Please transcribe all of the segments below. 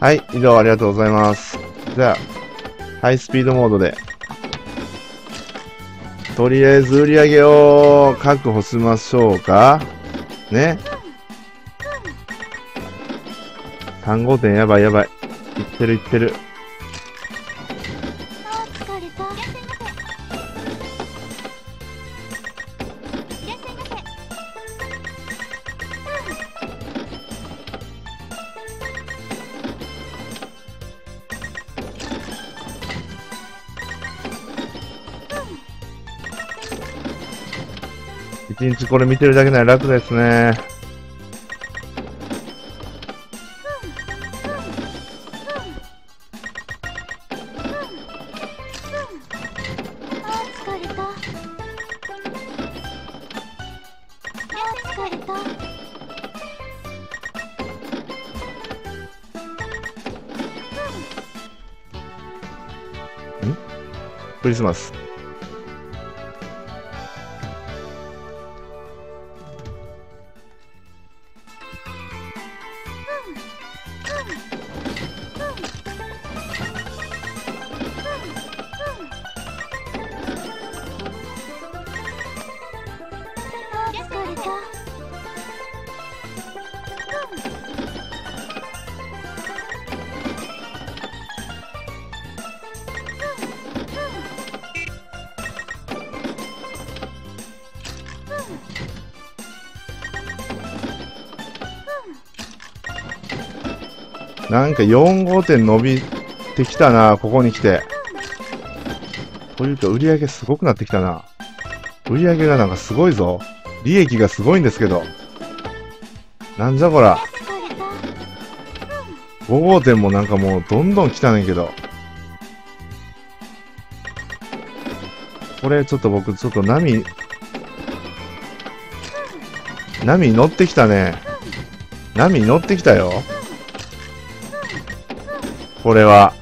はい、移動ありがとうございます。じゃあ、ハイスピードモードで、とりあえず売り上げを確保しましょうか。ね。3号店やばいやばい。いってるいってる。一日これ見てるだけなら楽ですね。ん？クリスマス。なんか4号店伸びてきたな、ここに来て。というか、売り上げすごくなってきたな。売り上げがなんかすごいぞ。利益がすごいんですけど。なんじゃこら。5号店もなんかもうどんどん来たねんけど。これちょっと僕、ちょっと波乗ってきたね。波乗ってきたよ。これは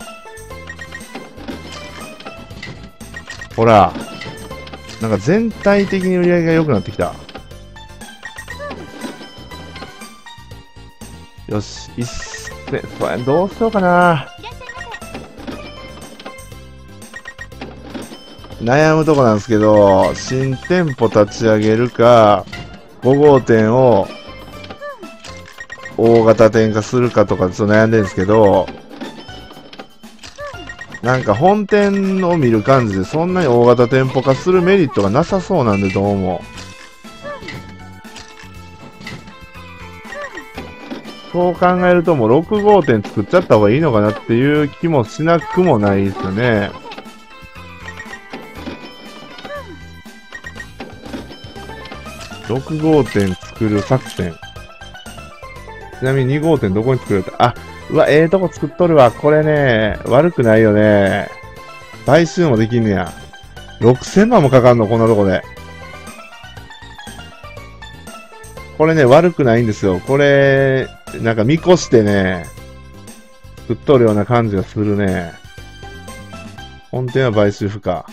ほらなんか全体的に売り上げが良くなってきた。よし、いっすね。これどうしようかな、悩むとこなんですけど、新店舗立ち上げるか5号店を大型店化するかとかちょっと悩んでるんですけど、なんか本店を見る感じでそんなに大型店舗化するメリットがなさそうなんで、どうもそう考えるともう6号店作っちゃった方がいいのかなっていう気もしなくもないですよね。6号店作る作戦。ちなみに2号店どこに作られた？あ、うわ、ええとこ作っとるわ。これね、悪くないよね。買収もできんねや。6000万もかかんの、こんなとこで。これね、悪くないんですよ。これ、なんか見越してね、作っとるような感じがするね。本店は買収不可。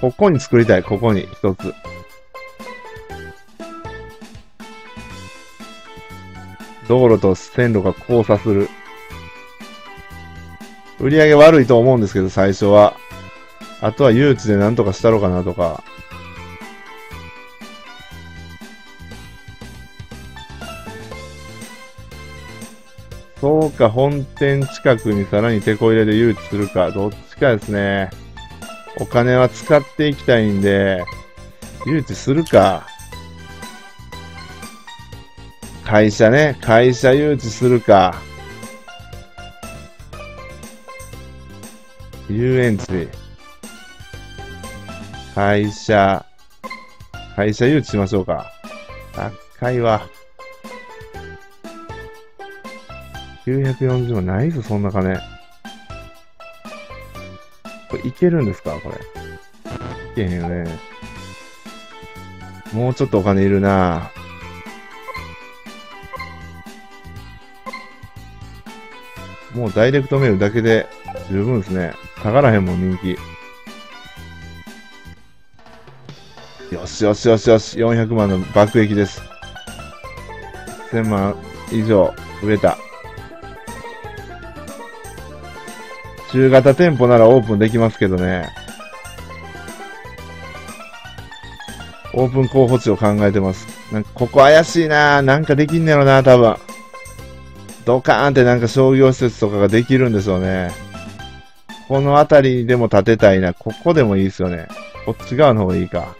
ここに作りたい、ここに一つ。道路と線路が交差する。売り上げ悪いと思うんですけど、最初は。あとは誘致でなんとかしたろうかなとか。そうか、本店近くにさらにテコ入れで誘致するか。どっちかですね。お金は使っていきたいんで、誘致するか。会社ね。会社誘致するか。遊園地。会社。会社誘致しましょうか。高いわ。940万ないぞ、そんな金。いけるんですかこれ。いけへんよね。もうちょっとお金いるな。もうダイレクトメールだけで十分ですね。下がらへんもん、人気。よしよしよしよし、400万の爆撃です。1000万以上売れた。中型店舗ならオープンできますけどね。オープン候補地を考えてます。なんかここ怪しいなぁ。なんかできんねやろなぁ、多分。ドカーンってなんか商業施設とかができるんでしょうね。この辺りでも建てたいな。ここでもいいですよね。こっち側の方がいいか。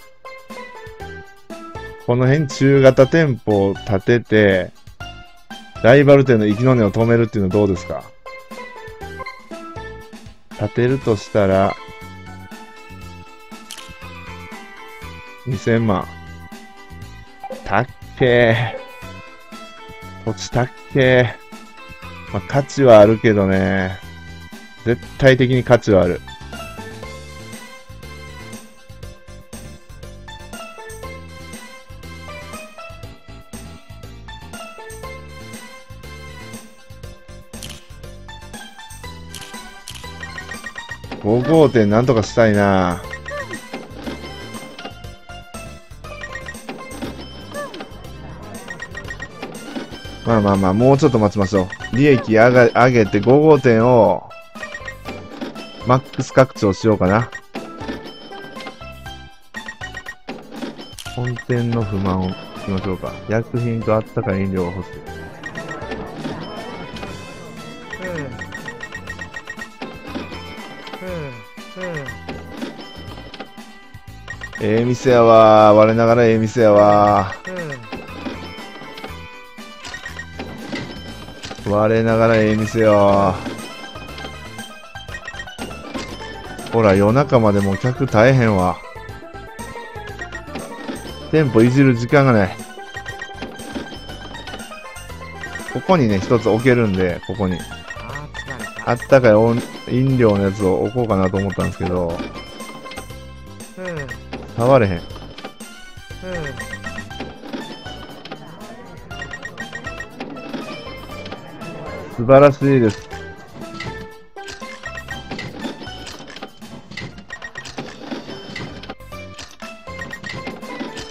この辺中型店舗を建てて、ライバル店の息の根を止めるっていうのどうですか？建てるとしたら、2000万。たっけー。土地たっけー。まあ、価値はあるけどね。絶対的に価値はある。5号店なんとかしたいな。まあまあまあ、もうちょっと待ちましょう。利益上げて5号店をマックス拡張しようかな。本店の不満を聞きましょうか。薬品とあったかい飲料が欲しい。ええ店やわ、我ながらええ店やわ、我ながらええ店よ。ほら夜中までもう客大変わ。店舗いじる時間がない。ここにね一つ置けるんで、ここにあったかい飲料のやつを置こうかなと思ったんですけど、触れへん。素晴らしいです。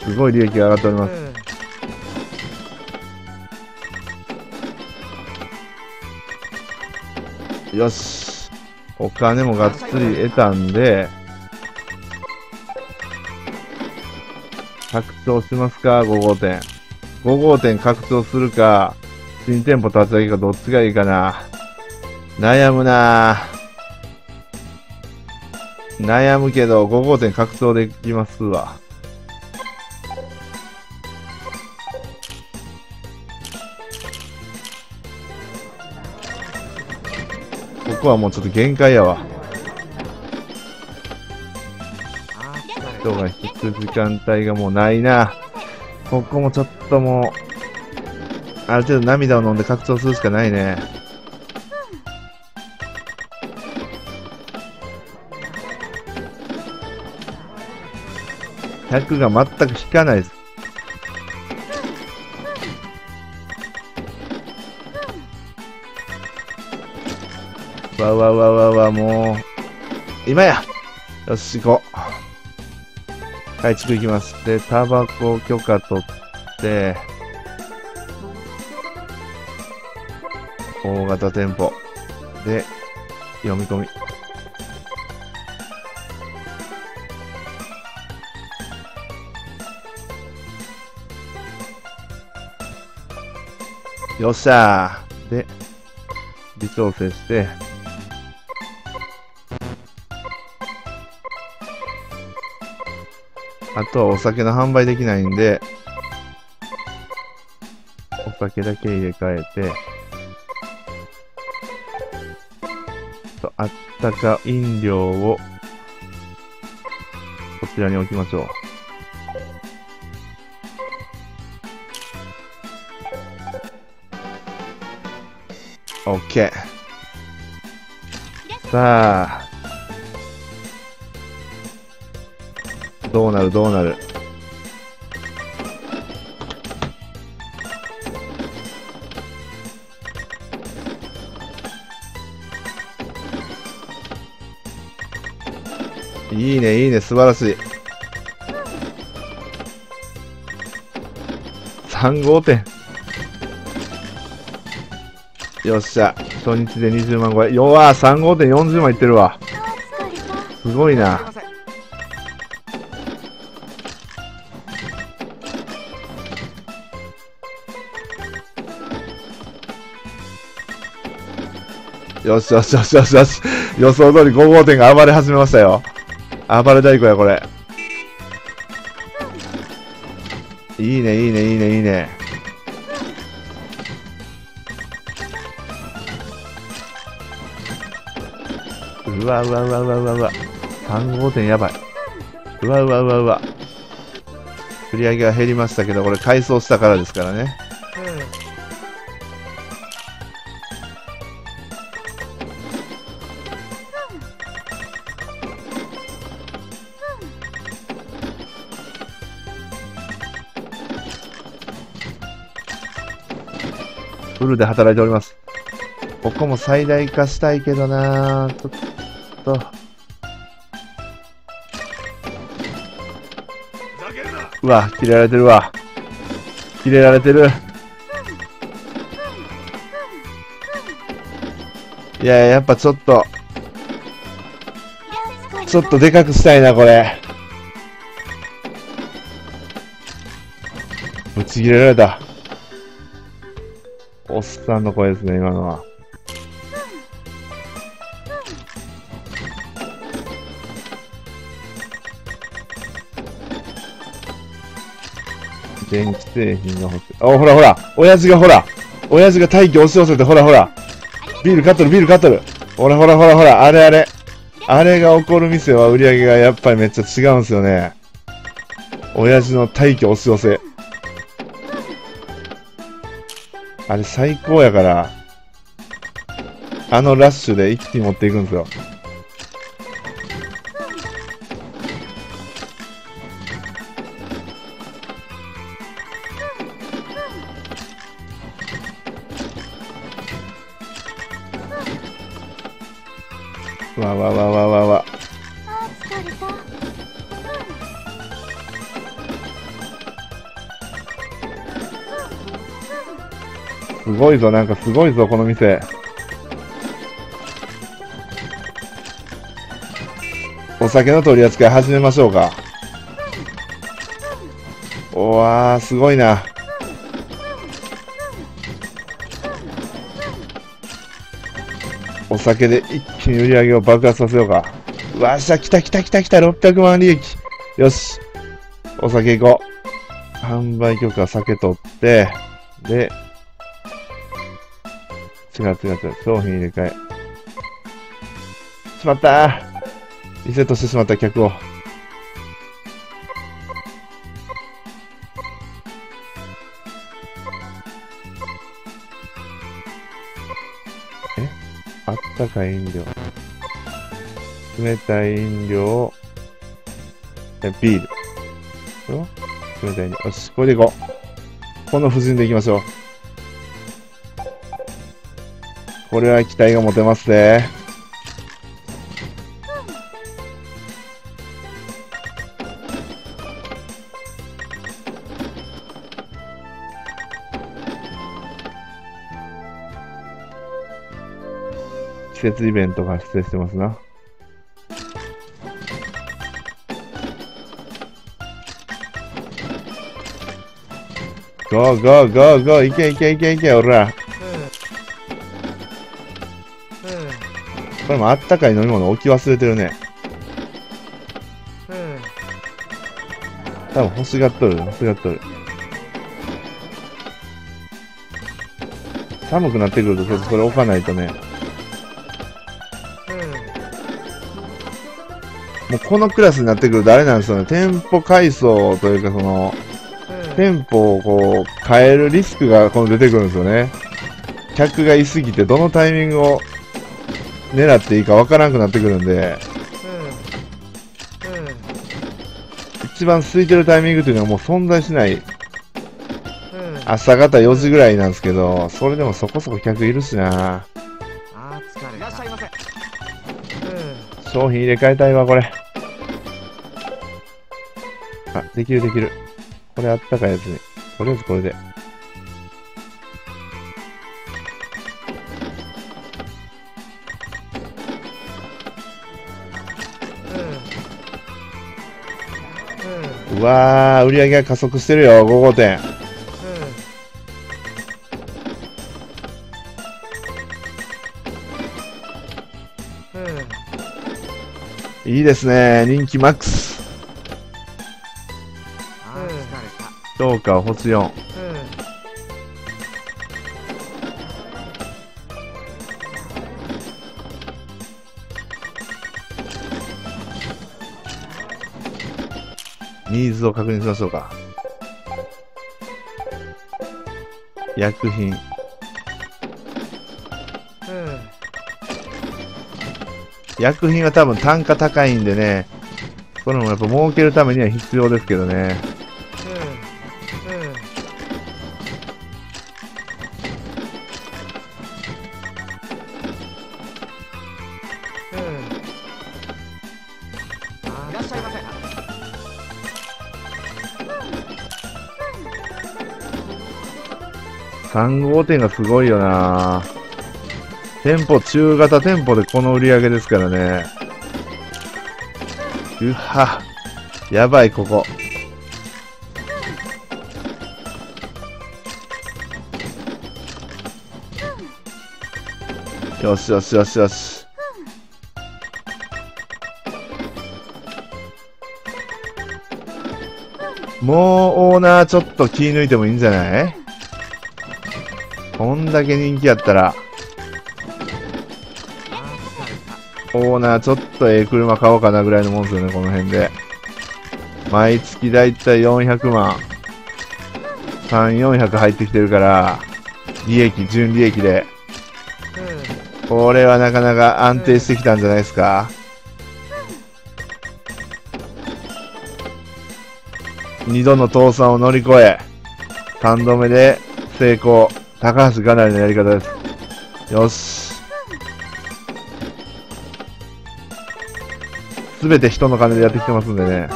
すごい利益が上がっております。よし、お金もがっつり得たんで拡張しますか。5号店。5号店拡張するか、新店舗立ち上げか、どっちがいいかな。悩むなぁ。悩むけど、5号店拡張できますわ。ここはもうちょっと限界やわ。人が引く時間帯がもうないな。ここもちょっともう、ある程度涙を飲んで拡張するしかないね。100が全く引かないです。わわわわわ、もう、今や！よし、行こう。改築いきます。で、タバコ許可取って、大型店舗。で、読み込み。よっしゃー。で、微調整して、あとはお酒の販売できないんで、お酒だけ入れ替えて、あったか飲料をこちらに置きましょう。OK。さあ。どうなるどうなる。いいねいいね、素晴らしい。3号店。よっしゃ。初日で20万超え。よわ、3号店40万いってるわ。すごいな。よしよしよしよしよし。予想通り5号店が暴れ始めましたよ。暴れ太鼓や、これ。いいね、いいね、いいね、いいね。うわうわうわうわうわうわ。3号店やばい。うわうわうわうわ。売り上げは減りましたけど、これ改装したからですからね。フルで働いております。ここも最大化したいけどな、ちょっとうわ、切れられてるわ、切れられてる。いや、やっぱちょっとでかくしたいな、これ。ぶち切れられたおっさんの声ですね、今のは。電気製品の補正。あ、ほらほら、親父が大気押し寄せて、ほらほら。ビール買っとる、ビール買っとる。ほらほらほらほら、あれ。あれが起こる店は売り上げがやっぱりめっちゃ違うんですよね。親父の大気押し寄せ。あれ最高やから、あのラッシュで一気に持っていくんですよ。わわわわわわ。すごいぞ、なんかすごいぞ、この店。お酒の取り扱い始めましょうか。おわー、すごいな。お酒で一気に売り上げを爆発させようか。うわー、しゃ、来た来た来た来た、600万利益。よし、お酒行こう。販売許可、酒取って、で、違う。商品入れ替え。しまったー。リセットしてしまった客を。え？あったかい飲料。冷たい飲料。ビール。これ冷たい飲料。よし、これでいこう。この布陣でいきましょう。これは期待が持てますね。季節イベントが発生してますな。ゴーゴーゴーゴー、いけいけいけいけ、おら。これもあったかい飲み物置き忘れてるね。多分欲しがっとる。寒くなってくるとちょっとそれ置かないとね。もうこのクラスになってくるとあれなんですよね。店舗改装というか、その店舗をこう変えるリスクがこの出てくるんですよね。客がいすぎてどのタイミングを狙っていいか分からなくなってくるんで、一番空いてるタイミングというのはもう存在しない。朝方4時ぐらいなんですけど、それでもそこそこ客いるしな。商品入れ替えたいわ、これ。あ、できる。これあったかいやつにとりあえずこれで。うわあ、売り上げが加速してるよ、5号店。いいですね、人気マックス。どうか星4。ニーズを確認しましょうか。薬品。薬品は多分単価高いんでね、これもやっぱ儲けるためには必要ですけどね。3号店がすごいよな。店舗、中型店舗でこの売り上げですからね。うは、やばい、ここ。よしよしよしよし。もうオーナーちょっと気抜いてもいいんじゃない？こんだけ人気やったら、オーナーちょっと車買おうかなぐらいのもんですよね、この辺で。毎月だいたい400万、3、400入ってきてるから、利益、純利益で。これはなかなか安定してきたんじゃないですか。2度の倒産を乗り越え、3度目で成功。高橋がなりのやり方です。よし。すべて人の金でやってきてますんでね。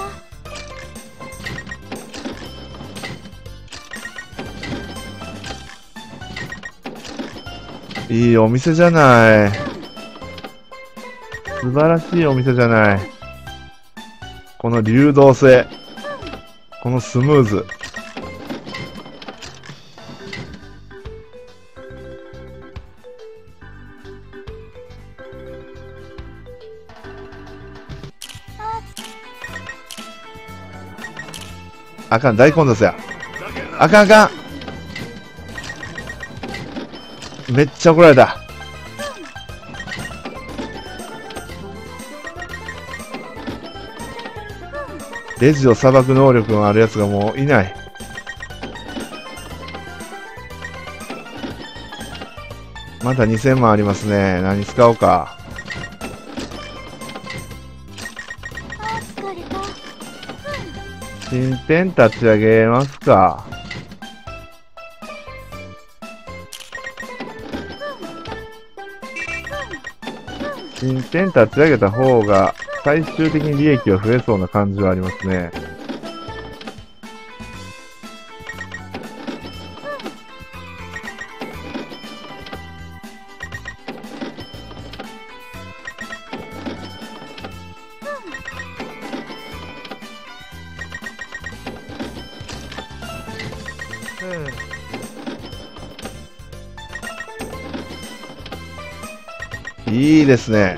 いいお店じゃない。素晴らしいお店じゃない。この流動性。このスムーズ。あかん、大混雑や。あかんあかん。めっちゃ怒られた。レジをさばく能力のあるやつがもういない。まだ2000万ありますね。何使おうか。新店立ち上げますか。新店立ち上げた方が最終的に利益は増えそうな感じはありますね。いいですね。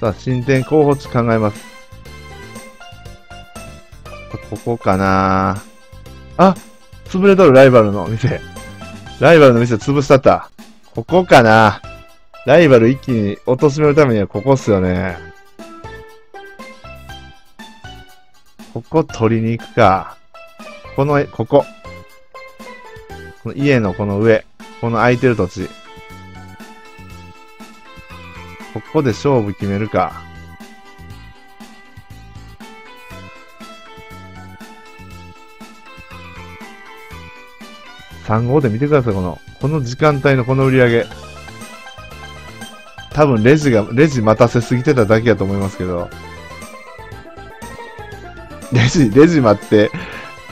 さあ、新店候補地考えます。ここかな。あ、潰れとる、ライバルの店。ライバルの店潰したった。ここかな。ライバル一気に貶めるためにはここっすよね。ここ取りに行くか。この家のこの上、この空いてる土地。ここで勝負決めるか。3号で見てください、この時間帯のこの売り上げ。多分レジ待たせすぎてただけやと思いますけど。レジ待って、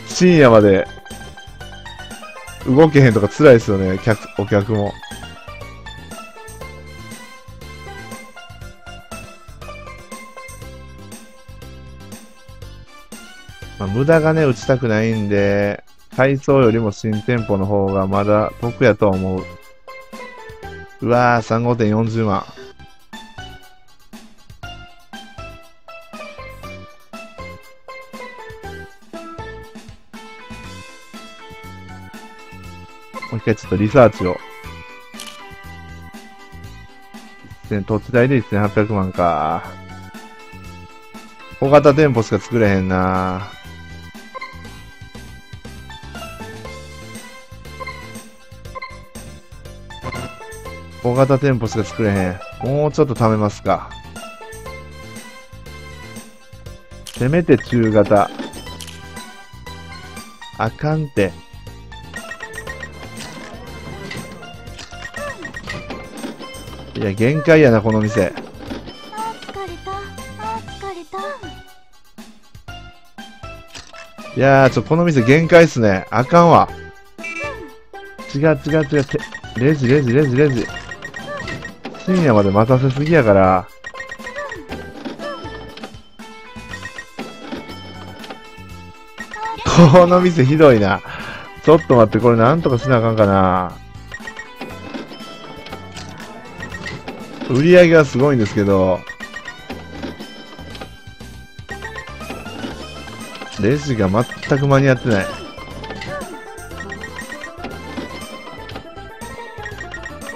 深夜まで動けへんとか辛いですよね、お客も。まあ、無駄がね、打ちたくないんで、改装よりも新店舗の方がまだ得やとは思う。うわぁ、3号店40万。もう一回ちょっとリサーチを。土地代で1800万か。小型店舗しか作れへんなぁ。大型店舗しか作れへん。もうちょっと貯めますか。せめて中型。あかんて。いや、限界やな、この店。いやー、この店限界っすね。あかんわ。違う。レジ。深夜まで待たせすぎやから。この店ひどいな。ちょっと待って、これなんとかしなあかんかな。売り上げはすごいんですけど。レジが全く間に合ってない。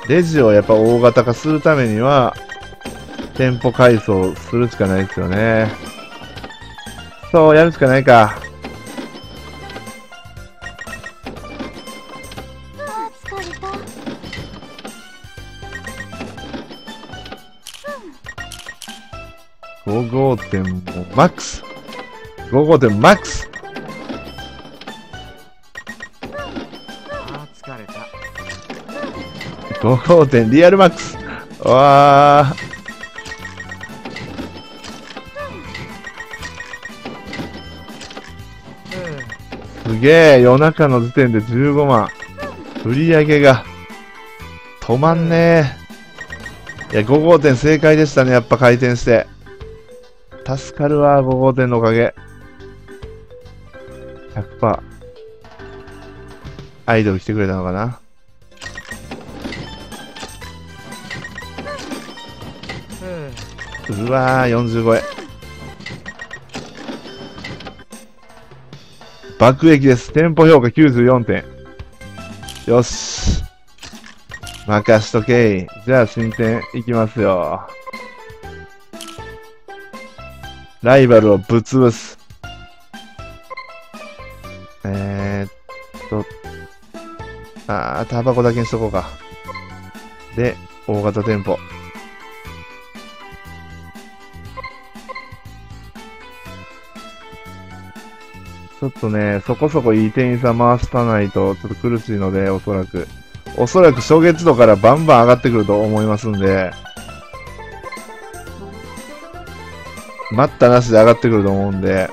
レジをやっぱ大型化するためには、店舗改装するしかないですよね。そう、やるしかないか。5号店もマックス。5号店マックス。5号店リアルマックス。わー、すげえ。夜中の時点で15万。売り上げが止まんねえ。いや、5号店正解でしたね。やっぱ回転して助かるわ。5号店のおかげ。 100% アイドル来てくれたのかな。うわー、45円爆撃です。店舗評価94点。よし、任しとけい。じゃあ新店いきますよ。ライバルをぶっ潰す。タバコだけにしとこうか。で、大型店舗。ちょっとね、そこそこいい店員さん回さないと、ちょっと苦しいので、おそらく初月度からバンバン上がってくると思いますんで、待ったなしで上がってくると思うんで、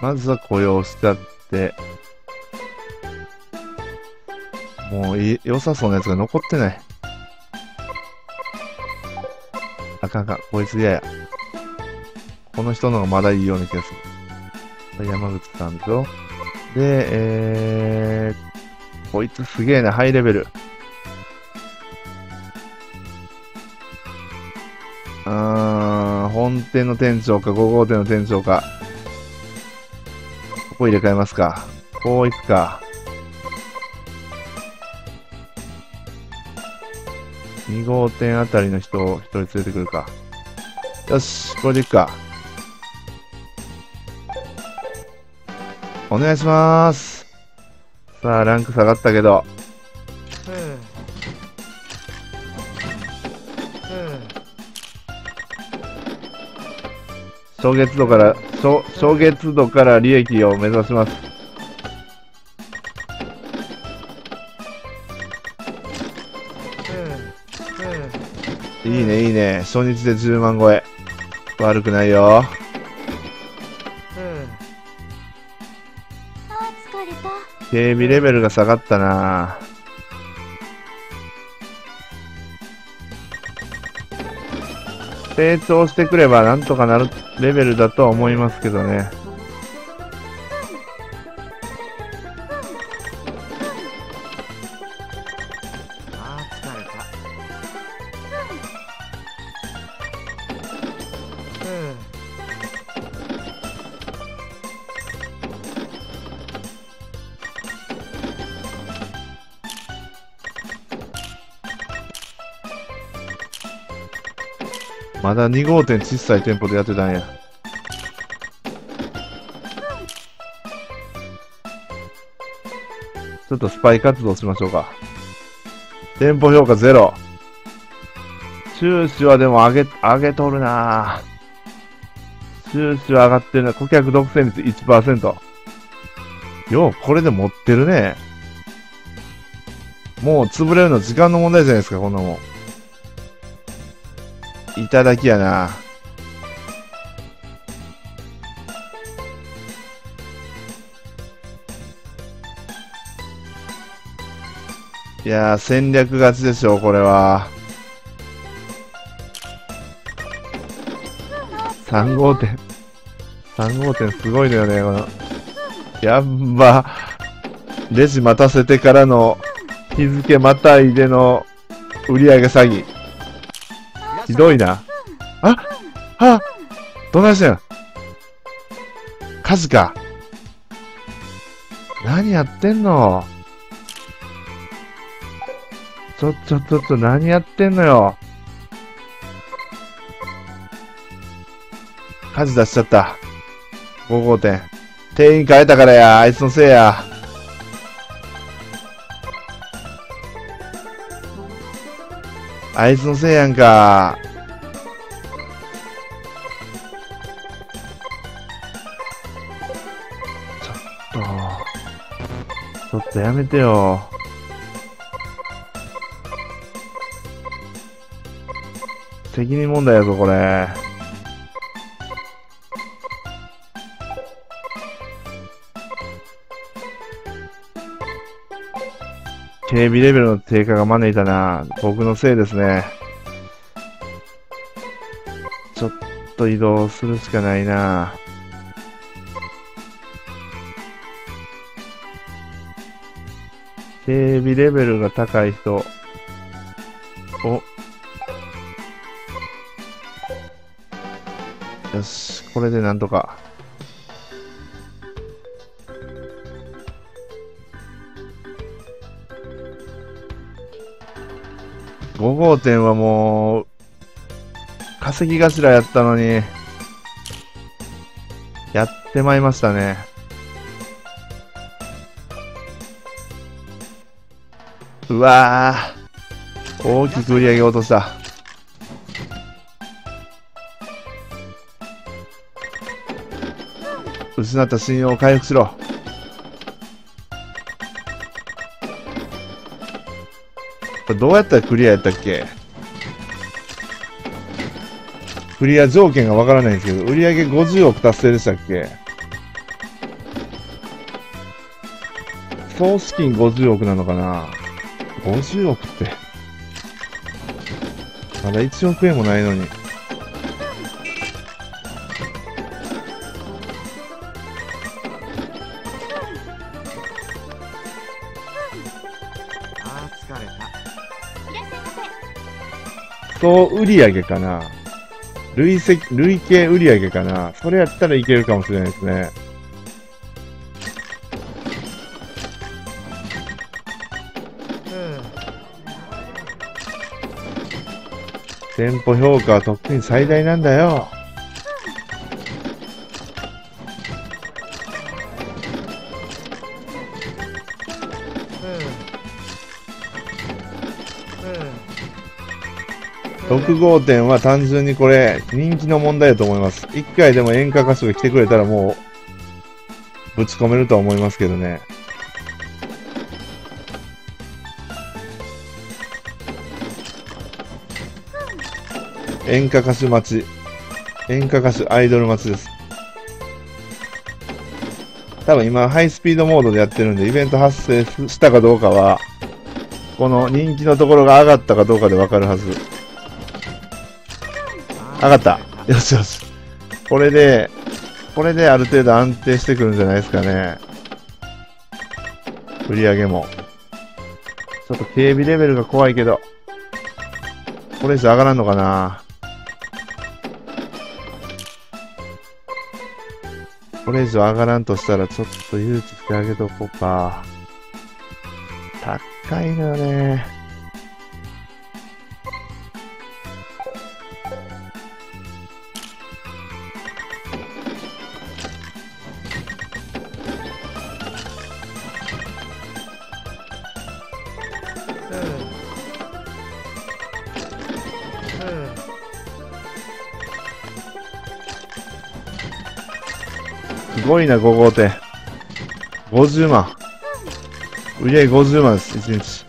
まずは雇用しちゃって、もう良さそうなやつが残ってない。あかんか、こいつ嫌や。この人の方がまだいいような気がする。山口さんと。で、こいつすげえな、ハイレベル。本店の店長か、5号店の店長か。ここ入れ替えますか。こういくか。2号店あたりの人を1人連れてくるか。よし、これでいくか。お願いします。さあ、ランク下がったけど、初月度から利益を目指します。いいねいいね、初日で10万超え、悪くないよ。警備レベルが下がったな。成長してくればなんとかなるレベルだとは思いますけどね。あー疲れた。まだ2号店小さい店舗でやってたんや。ちょっとスパイ活動しましょうか。店舗評価ゼロ。収支はでも上げとるな。収支は上がってるな。顧客独占率 1%。よう、これで持ってるね。もう潰れるの時間の問題じゃないですか、こんなもん。いただきやな。いやー、戦略勝ちでしょこれは。3号店3号店すごいのよね、このやっばレジ待たせてからの日付またいでの売り上げ詐欺、ひどいな。あどないしてん。火事か。何やってんの。ちょっと何やってんのよ。火事出しちゃった。5号店。店員変えたからや。あいつのせいや。あいつのせいやんか。ちょっとやめてよ。責任問題やぞこれ。警備レベルの低下が招いたな。僕のせいですね。ちょっと移動するしかないな。警備レベルが高い人。お。よし、これでなんとか。5号店はもう稼ぎ頭やったのにやってまいりましたね。うわー、大きく売り上げ落とした。失った信用を回復しろ。どうやったらクリアやったっけ。クリア条件がわからないんですけど、売り上げ50億達成でしたっけ。総資金50億なのかな。50億ってまだ1億円もないのに。総売上かな、累計売上かな。それやったらいけるかもしれないですね。店舗評価はとっくに最大なんだよ。6号店は単純にこれ人気の問題だと思います。1回でも演歌歌手が来てくれたらもうぶち込めるとは思いますけどね。演歌歌手待ち、演歌歌手アイドル待ちです。多分今ハイスピードモードでやってるんで、イベント発生したかどうかはこの人気のところが上がったかどうかで分かるはず。上がった。よしよし、これである程度安定してくるんじゃないですかね。売り上げもちょっと警備レベルが怖いけど、これ以上上がらんのかな。これ以上上がらんとしたらちょっと誘致してあげとこうか。高いのよね。すごいな、5号店。50万。売り上げ50万です、1日。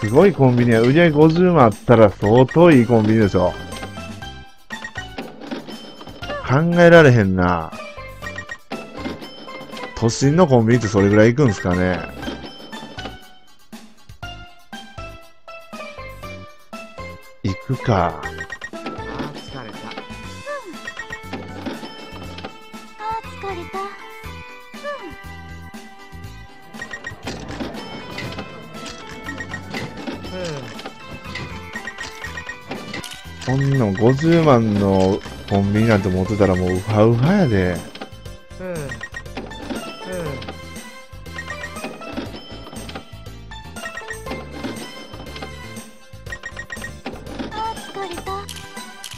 すごいコンビニや。売り上げ50万あったら相当いいコンビニでしょ。考えられへんな。都心のコンビニってそれぐらい行くんですかね。行くか。こんな50万のコンビニなんて持ってたらもうウハウハやで。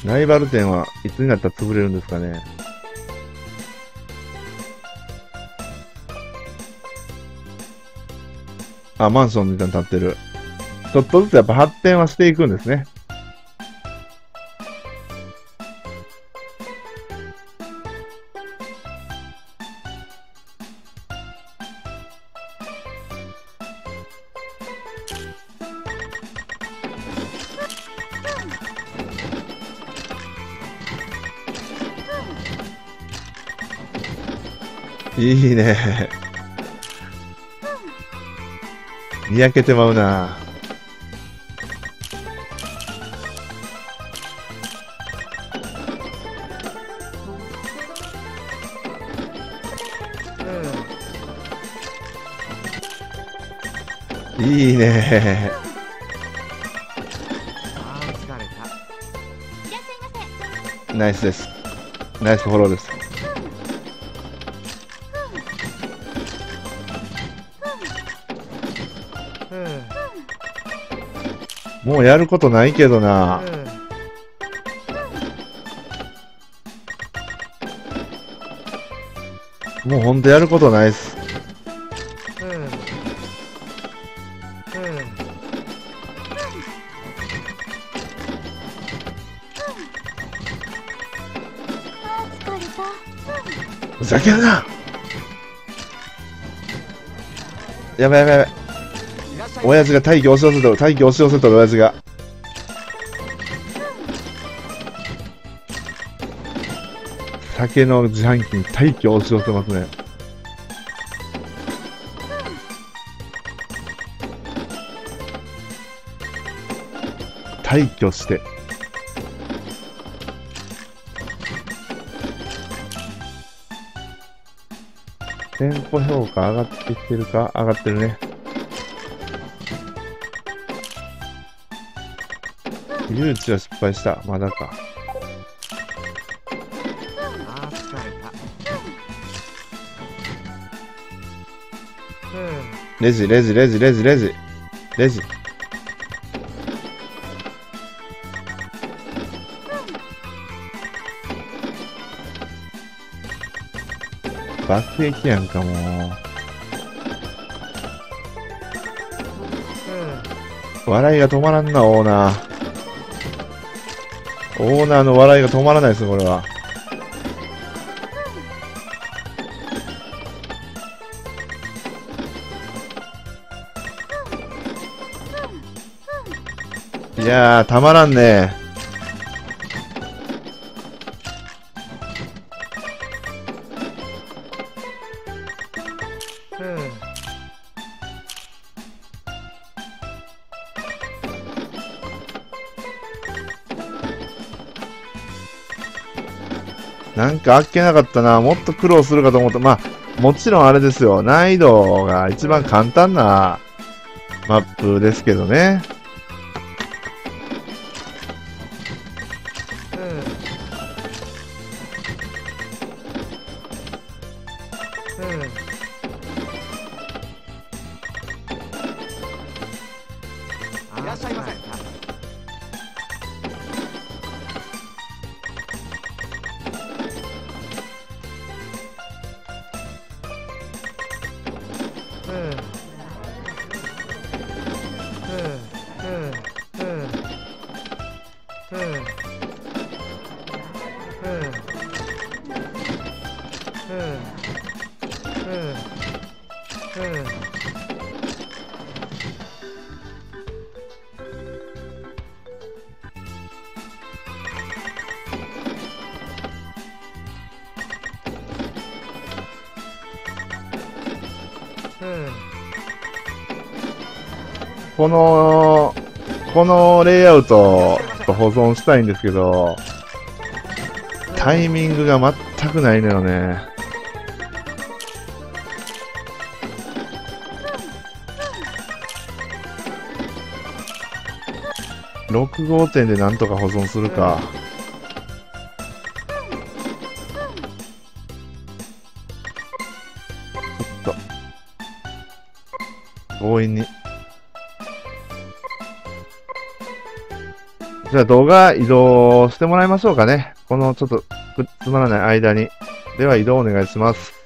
ライバル店はいつになったら潰れるんですかね。あ、マンションみたいに建ってる。ちょっとずつやっぱ発展はしていくんですね。いいね。にやけてまうな。いいね。ナイスです。ナイスフォローです。もうやることないけどな。もうほんとやることないっす。ふざけるな。やばいやばいやばい。親父が大気押し寄せとる、大気押し寄せとる親父が。酒の自販機に大気押し寄せますね。大気をして。店舗評価上がってきてるか？上がってるね。誘致は失敗した。まだか。レジ、レジ、レジ、レジ、レジ。レジ。爆撃やんかもう。笑いが止まらんな、オーナー。オーナーの笑いが止まらないですよ、これは。いやー、たまらんね。なんかあっけなかったな。もっと苦労するかと思った。まあ、もちろんあれですよ。難易度が一番簡単なマップですけどね。このレイアウトと保存したいんですけど、タイミングが全くないのよね。6号店でなんとか保存するか。ちょっと強引に。じゃあ動画移動してもらいましょうかね。このちょっとつまらない間に。では移動お願いします。